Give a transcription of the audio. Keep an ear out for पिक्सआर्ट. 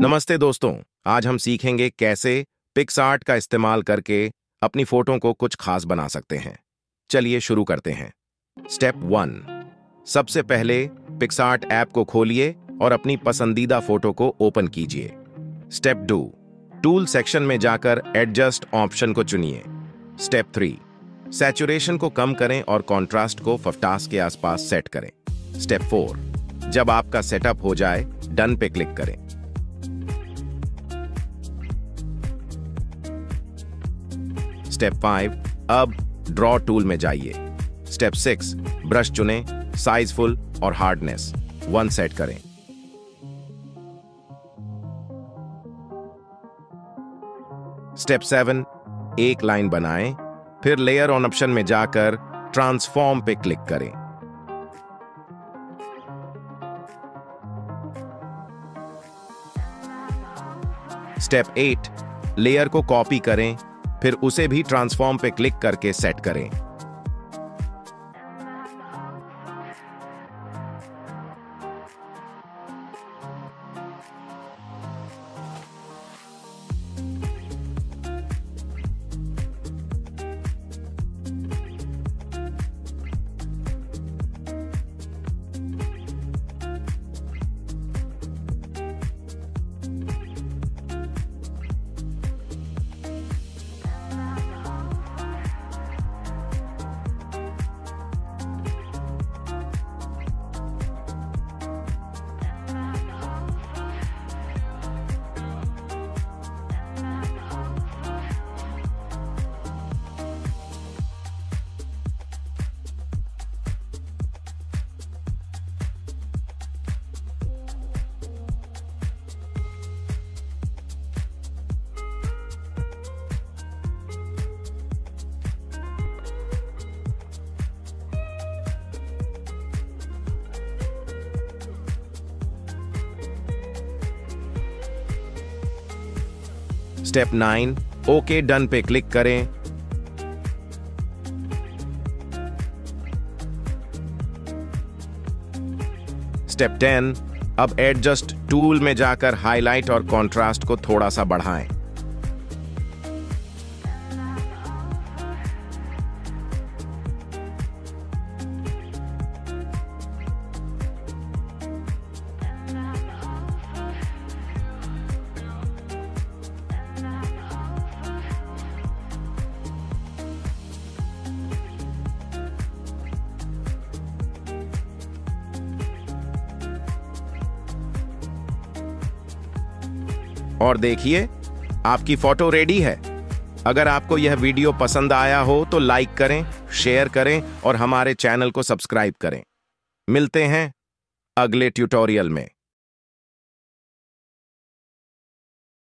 नमस्ते दोस्तों, आज हम सीखेंगे कैसे पिक्सआर्ट का इस्तेमाल करके अपनी फोटो को कुछ खास बना सकते हैं। चलिए शुरू करते हैं। स्टेप 1, सबसे पहले पिक्सआर्ट ऐप को खोलिए और अपनी पसंदीदा फोटो को ओपन कीजिए। स्टेप 2, टूल सेक्शन में जाकर एडजस्ट ऑप्शन को चुनिए। स्टेप 3, सैचुरेशन को कम करें और कॉन्ट्रास्ट को 50 के आसपास सेट करें। स्टेप 4, जब आपका सेटअप हो जाए, डन पे क्लिक करें। स्टेप 5, अब ड्रॉ टूल में जाइए। स्टेप 6, ब्रश चुनें, साइज फुल और हार्डनेस 1 सेट करें। स्टेप 7, एक लाइन बनाएं, फिर लेयर ऑन ऑप्शन में जाकर ट्रांसफॉर्म पे क्लिक करें। स्टेप 8, लेयर को कॉपी करें, फिर उसे भी ट्रांसफॉर्म पे क्लिक करके सेट करें। स्टेप 9, ओके डन पे क्लिक करें। स्टेप 10, अब एडजस्ट टूल में जाकर हाईलाइट और कंट्रास्ट को थोड़ा सा बढ़ाएं। और देखिए, आपकी फोटो रेडी है। अगर आपको यह वीडियो पसंद आया हो तो लाइक करें, शेयर करें और हमारे चैनल को सब्सक्राइब करें। मिलते हैं अगले ट्यूटोरियल में।